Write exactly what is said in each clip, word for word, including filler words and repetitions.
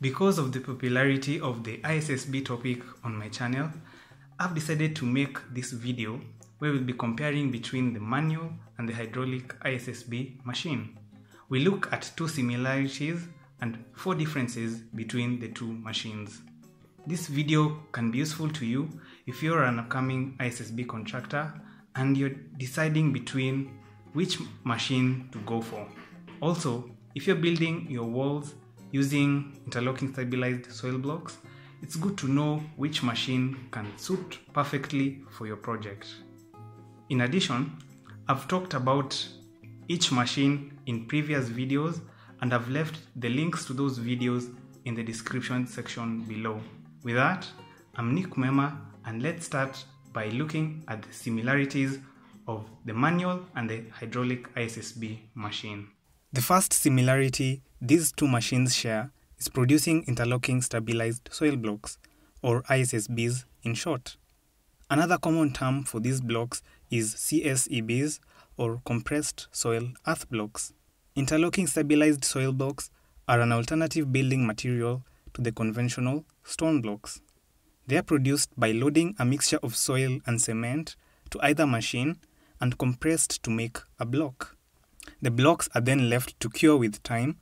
Because of the popularity of the I S S B topic on my channel, I've decided to make this video where we'll be comparing between the manual and the hydraulic I S S B machine. We look at two similarities and four differences between the two machines. This video can be useful to you if you're an upcoming I S S B contractor and you're deciding between which machine to go for. Also, if you're building your walls using interlocking stabilized soil blocks, it's good to know which machine can suit perfectly for your project. In addition, I've talked about each machine in previous videos and I've left the links to those videos in the description section below. With that, I'm Nick Muema, and let's start by looking at the similarities of the manual and the hydraulic I S S B machine. The first similarity these two machines share is producing interlocking stabilized soil blocks, or I S S Bs in short. Another common term for these blocks is C S E Bs, or compressed soil earth blocks. Interlocking stabilized soil blocks are an alternative building material to the conventional stone blocks. They are produced by loading a mixture of soil and cement to either machine and compressed to make a block. The blocks are then left to cure with time,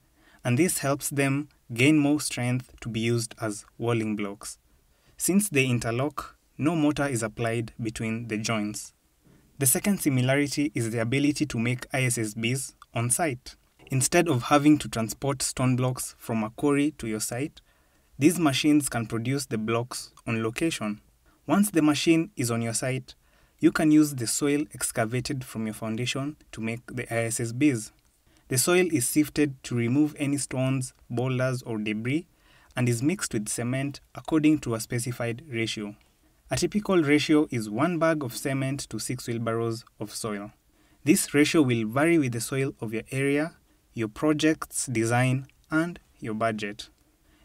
and this helps them gain more strength to be used as walling blocks. Since they interlock, no mortar is applied between the joints. The second similarity is the ability to make I S S Bs on site. Instead of having to transport stone blocks from a quarry to your site, these machines can produce the blocks on location. Once the machine is on your site, you can use the soil excavated from your foundation to make the I S S Bs. The soil is sifted to remove any stones, boulders, or debris, and is mixed with cement according to a specified ratio. A typical ratio is one bag of cement to six wheelbarrows of soil. This ratio will vary with the soil of your area, your project's design, and your budget.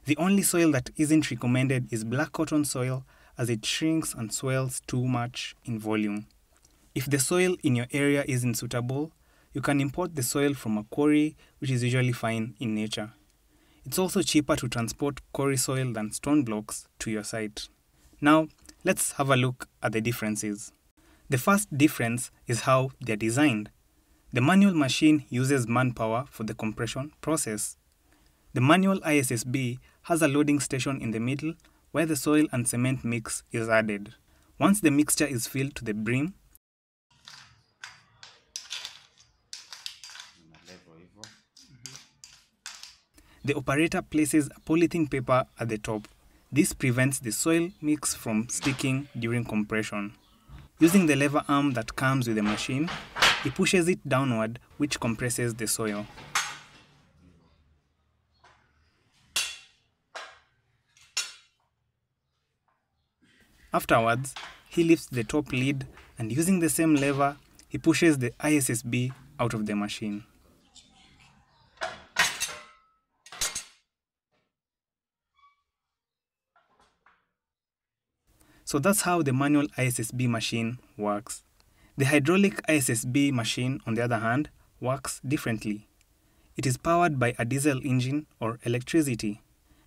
The only soil that isn't recommended is black cotton soil, as it shrinks and swells too much in volume. If the soil in your area isn't suitable, you can import the soil from a quarry, which is usually fine in nature. It's also cheaper to transport quarry soil than stone blocks to your site. Now, let's have a look at the differences. The first difference is how they're designed. The manual machine uses manpower for the compression process. The manual I S S B has a loading station in the middle where the soil and cement mix is added. Once the mixture is filled to the brim, the operator places a polythene paper at the top. This prevents the soil mix from sticking during compression. Using the lever arm that comes with the machine, he pushes it downward, which compresses the soil. Afterwards, he lifts the top lid and using the same lever, he pushes the I S S B out of the machine. So that's how the manual I S S B machine works. The hydraulic I S S B machine, on the other hand, works differently. It is powered by a diesel engine or electricity.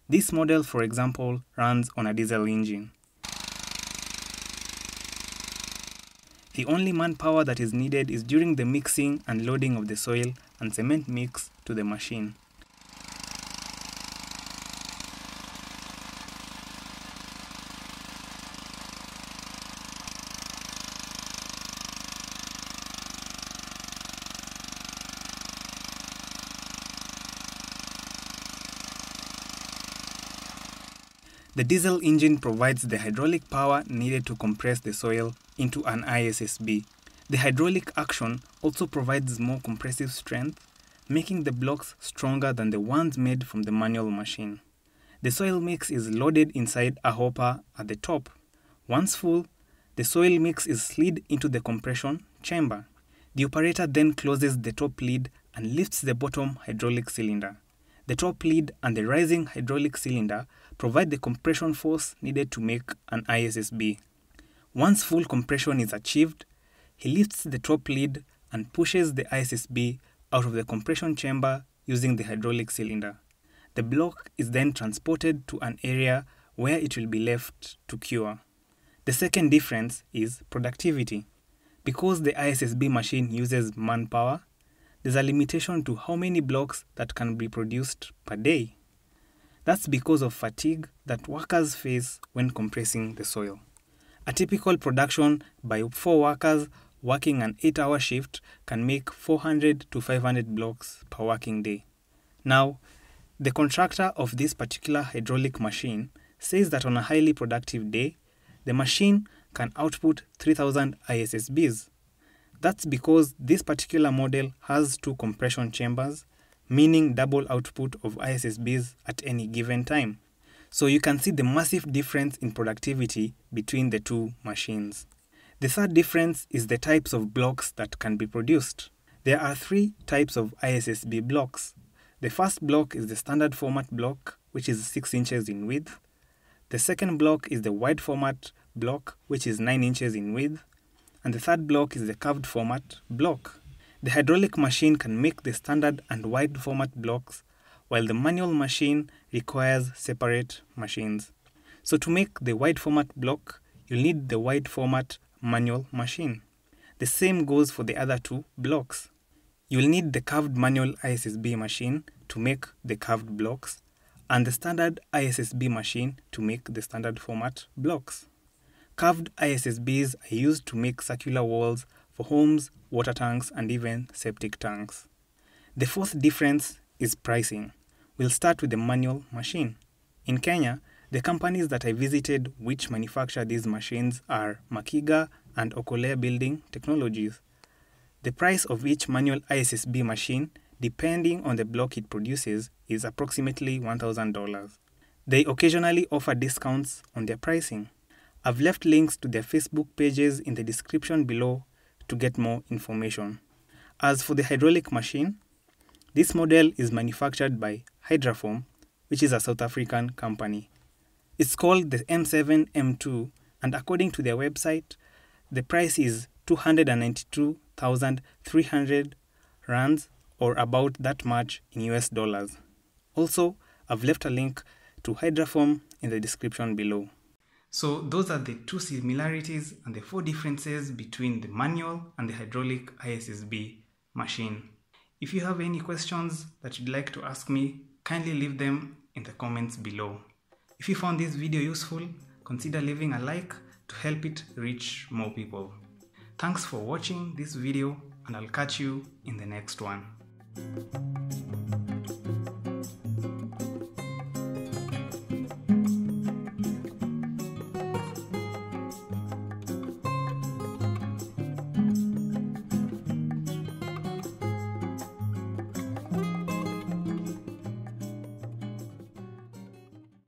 This model, for example, runs on a diesel engine. The only manpower that is needed is during the mixing and loading of the soil and cement mix to the machine. The diesel engine provides the hydraulic power needed to compress the soil into an I S S B. The hydraulic action also provides more compressive strength, making the blocks stronger than the ones made from the manual machine. The soil mix is loaded inside a hopper at the top. Once full, the soil mix is slid into the compression chamber. The operator then closes the top lid and lifts the bottom hydraulic cylinder. The top lid and the rising hydraulic cylinder provide the compression force needed to make an I S S B. Once full compression is achieved, he lifts the top lid and pushes the I S S B out of the compression chamber using the hydraulic cylinder. The block is then transported to an area where it will be left to cure. The second difference is productivity. Because the I S S B machine uses manpower, there's a limitation to how many blocks that can be produced per day. That's because of fatigue that workers face when compressing the soil. A typical production by four workers working an eight-hour shift can make four hundred to five hundred blocks per working day. Now, the contractor of this particular hydraulic machine says that on a highly productive day, the machine can output three thousand I S S Bs. That's because this particular model has two compression chambers, meaning double output of I S S Bs at any given time. So you can see the massive difference in productivity between the two machines. The third difference is the types of blocks that can be produced. There are three types of I S S B blocks. The first block is the standard format block, which is six inches in width. The second block is the wide format block, which is nine inches in width. And the third block is the curved format block. The hydraulic machine can make the standard and wide format blocks, while the manual machine requires separate machines. So to make the wide format block, you'll need the wide format manual machine. The same goes for the other two blocks. You'll need the curved manual I S S B machine to make the curved blocks, and the standard I S S B machine to make the standard format blocks. Curved I S S Bs are used to make circular walls for homes, water tanks, and even septic tanks. The fourth difference is pricing. We'll start with the manual machine. In Kenya, the companies that I visited which manufacture these machines are Makiga and Okolea Building Technologies. The price of each manual I S S B machine, depending on the block it produces, is approximately one thousand dollars. They occasionally offer discounts on their pricing. I've left links to their Facebook pages in the description below to get more information. As for the hydraulic machine, this model is manufactured by Hydraform, which is a South African company. It's called the M seven M two, and according to their website, the price is two hundred ninety-two thousand three hundred rands, or about that much in U S dollars. Also, I've left a link to Hydraform in the description below. So those are the two similarities and the four differences between the manual and the hydraulic I S S B machine. If you have any questions that you'd like to ask me, kindly leave them in the comments below. If you found this video useful, consider leaving a like to help it reach more people. Thanks for watching this video, and I'll catch you in the next one.